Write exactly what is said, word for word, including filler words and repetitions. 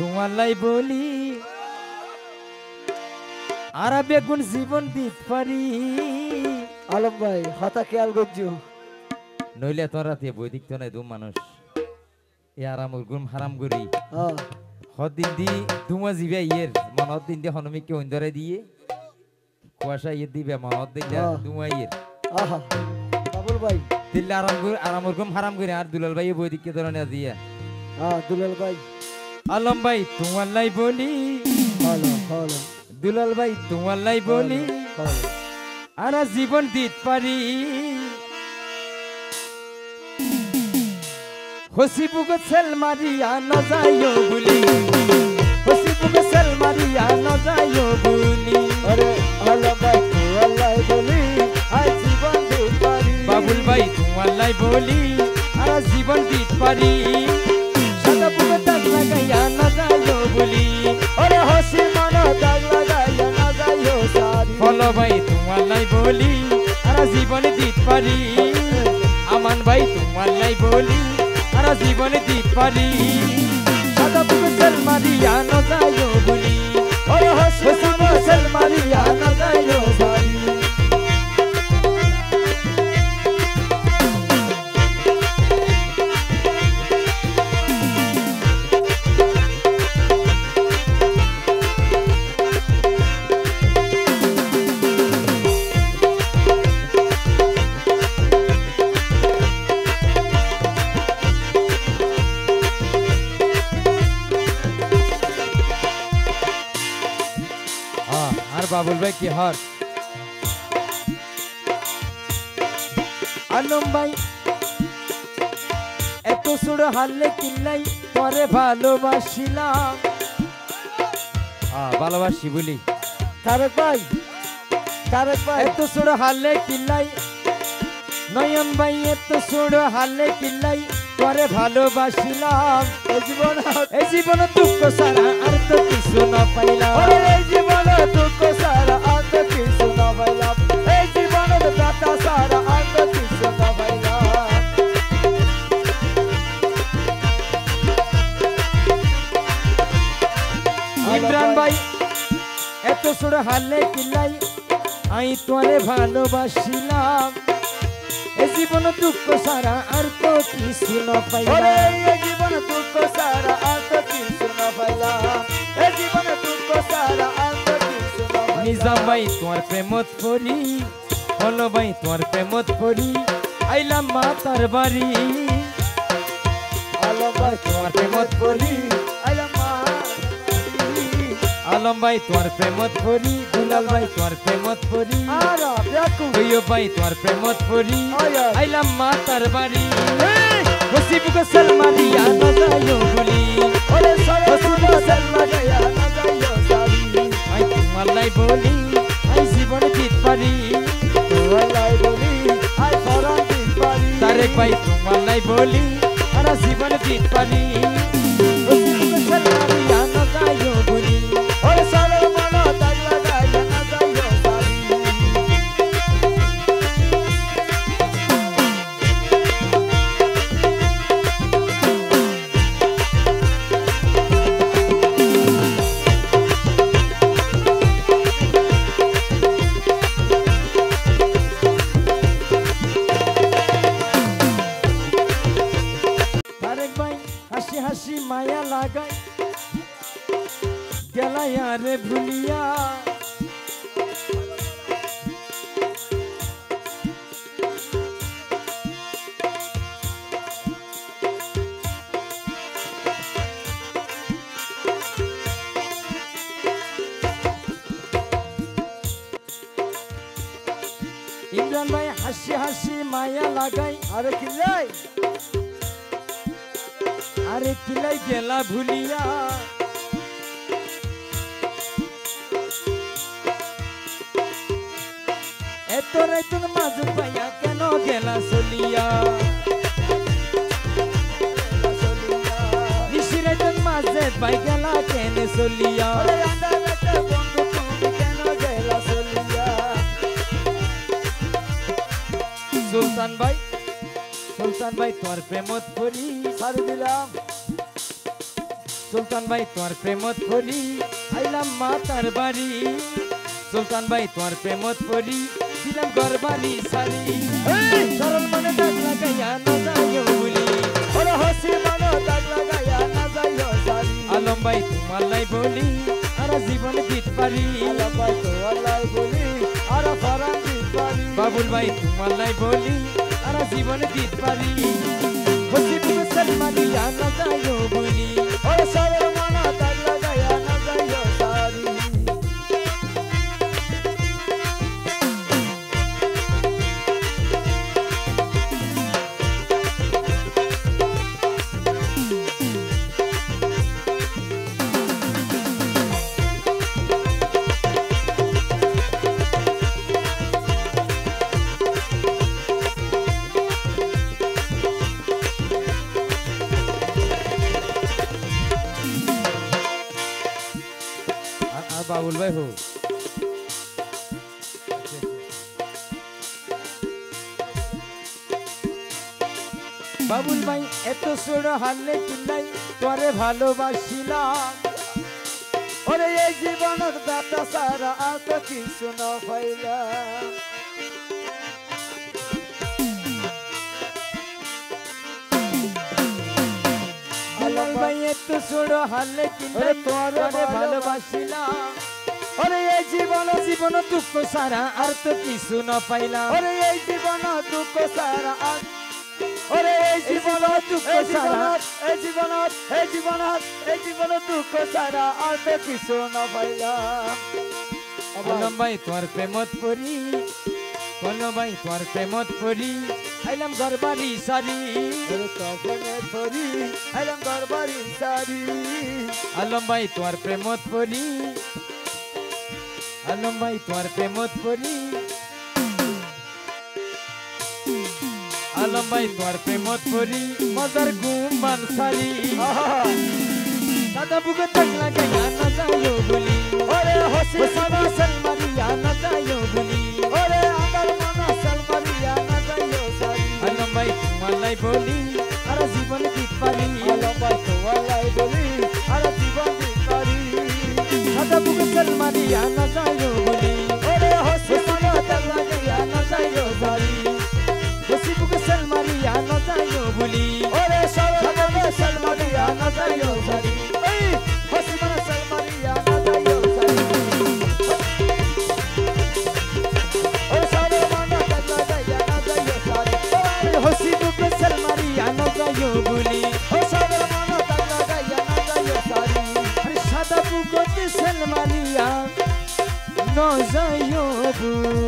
তোমালাই বলি আরা বেগুন জীবন দিত পারি। আলম ভাই হতা খেয়াল করছো নইলে তোরা তে বই দিকতো নাই দু মানুষ এ আরামুর গুম হারাম করি হদিন দি তোমা জিবে ইয়ের মনত দিন দিয়ে হনমিকে অন্ধরে দিয়ে কুয়াশা ইয়ে দিবে মনত দিন তোমা ইয়ের আহা বাবুল ভাই দিল্লা আরাম করে আরামুর গুম হারাম করি আর দুলাল ভাই বই দিককে ধরে না দিয়া আ দুলাল ভাই আলম ভাই তোমার লাই বলি হলো হলো দুলাল ভাই তোমার লাই বলি আরা জীবন দিত পারি হসিবুকে সেল মারিয়া না যাইও বলি হসিবুকে সেল মারিয়া না যাইও বলি আরে আলম ভাই তোমার লাই বলি আর জীবন দিত পারি বাবুল ভাই তোমার লাই বলি আরা জীবন দিত পারি জীবনে দিত পারি আমান ভাই তোমার নাই বলি আর জীবনে দিত পারি সাদা বুকের মারিয়া না যাইও বলি ওই হাসি বুকের মারিয়া না যাইও বলি বাবুল ভাই কি হর আলম ভাই এত সুর হারলে কিল্লাই পরে ভালোবাসিলাম ভালোবাসি বলি তারক ভাই তারক ভাই এত সুর হারলে কিল্লাই নয়ন ভাই এত সুর হারলে কিল্লাই পরে ভালোবাসিলাম এই জীবন এই জীবন দুঃখ সারা আর তো কিছু না পাইলাম এই জীবন দুঃখ সারা আর তো কিছু না পাইলাম এই জীবন দাতা সারা আর তো কিছু না পাইলাম ইমরান ভাই এত সুর হালে কিলাই আই তোরে ভালোবাসিলাম এই জীবন দুঃখ সারা আর তো কিছু না পাইলাম এই জীবন দুঃখ সারা আর তো কিছু না পাইলাম এই জীবন দুঃখ সারা আর তো কিছু না পাইলাম নিজাম ভাই তোমার প্রেমত পড়ি হলো ভাই তোমার প্রেমত পড়ি আইলাম মাতার বাড়ি আলম ভাই তোমার প্রেমত পড়ি আইলাম আলম ভাই তোমার প্রেমত পড়ি দুলাল ভাই তোমার প্রেমত পড়ি আরা দেখো ওইও ভাই তোমার প্রেমত পড়ি আইলাম মাতার বাড়ি হসিব গোসল মারিয়া না যাইও বলি ওরে হসিব গোসল মারিয়া না যাইও সারি আই তোমার লাই বলি আই জীবন জিত পারি তোমার লাই বলি আই পরাণ জিত পারি তারেক ভাই তোমার লাই বলি আরা জীবন জিত পারি হসিব গোসল মারিয়া না যাইও বলি ইমরান ভাই হাসি হাসি মায়া লাগাই আরে কিলাই আরে কিলাই গেলা ভুলিয়া এত রাইত মাঝে পাইয়া কেন গেলা চলিয়া নিশি রাইত মাঝে পাই গেলা কেন চলিয়া সুলতান ভাই সুলতান ভাই তোর প্রেমত পড়ি সারি দিলাম সুলতান ভাই তোমার প্রেমত পড়ি আইলাম মাতার বাড়ি, সুলতান ভাই তোমার প্রেমত পড়ি দিলাম ঘর বাড়ি সারি, শরণ মানে দাগ লাগাইয়া না যাইও বলি, ওরে হাসি মানে দাগ লাগাইয়া না যাইও সারি, আলম ভাই তোমার লাই বলি আর জীবন দিত পারি, আলম ভাই তোমার লাই বলি আর ফারান দিত পারি, বাবুল ভাই তোমার লাই বলি আর জীবন দিত পারি, হাসি মুসল মানে না যাইও বলি, ওরে সারা মানে দাগ লাগাইয়া না যাইও সারি। बाबुल भाई हो बाबुल भाई एत सुनो हाले किल्लाई तोरे ভালোবাসিলাম ওরে এই জীবনের দাতা সারা আত কিছু না পাইলাম, আলম ভাই এত সুনো হালে কিল্লাই তোরে ভালোবাসিলাম ওরে এই জীবন জীবন দুঃখ সারা আর তো কিছু না পাইলাম, ওরে এই জীবন দুঃখ সারা আর ওরে এই জীবন দুঃখ সারা এই জীবন এই জীবন এই জীবন দুঃখ সারা আর তো কিছু না পাইলাম। আলম ভাই তোমার প্রেমত পড়ি, আলম ভাই তোমার প্রেমত পড়ি আইলাম ঘর বাড়ি সারি, পড়ি আইলাম ঘর বাড়ি সারি, আলম ভাই তোমার প্রেমত পড়ি, আলম ভাই তোমার প্রেমত পড়ি, আলম ভাই তোমার প্রেমত পড়ি মজার ঘুম বানসারি, দাদা বুকে তাক লাগাইয়া না যাইও বলি ওরে হাসি সাদা সালমারিয়া না যাইও বলি, ওরে আমার মনা সালমারিয়া না যাইও সারি, আলম ভাই তোমার লাই বলি আর জীবন দিত পারি, আলম ভাই তোমার লাই বলি আর জীবন দিত পারি, দাদা বুকে সালমারিয়া না যাইও বলি ওরে হাসি সাদা সালমারিয়া না যাইও সারি, হাসি বুকে সালমারিয়া না যাইও বলি ওরে সাদা সালমারিয়া না যাইও সারি। Salam alaikum.